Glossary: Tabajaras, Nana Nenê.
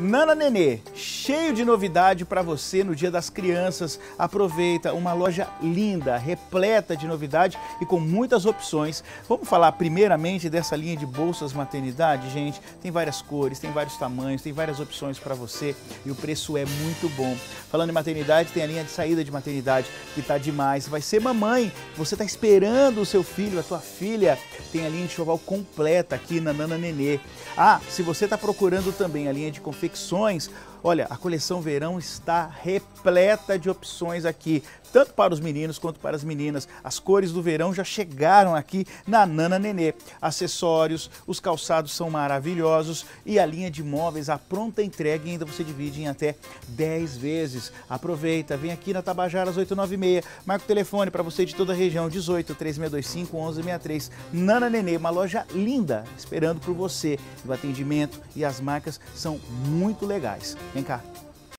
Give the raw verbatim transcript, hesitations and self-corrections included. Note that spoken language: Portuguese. Nana Nenê, cheio de novidade para você no Dia das Crianças. Aproveita, uma loja linda, repleta de novidade e com muitas opções. Vamos falar primeiramente dessa linha de bolsas maternidade, gente? Tem várias cores, tem vários tamanhos, tem várias opções para você e o preço é muito bom. Falando em maternidade, tem a linha de saída de maternidade que tá demais. Vai ser mamãe, você tá esperando o seu filho, a tua filha. Tem a linha de enxoval completa aqui na Nana Nenê. Ah, se você tá procurando também a linha de confecção, Confecções, olha, a coleção verão está repleta de opções aqui, tanto para os meninos quanto para as meninas. As cores do verão já chegaram aqui na Nana Nenê. Acessórios, os calçados são maravilhosos e a linha de móveis, a pronta entrega, ainda você divide em até dez vezes. Aproveita, vem aqui na Tabajaras oito nove seis, marca o telefone para você de toda a região, dezoito, três seis dois cinco, onze sessenta e três. Nana Nenê, uma loja linda, esperando por você. O atendimento e as marcas são muito legais. Vem cá.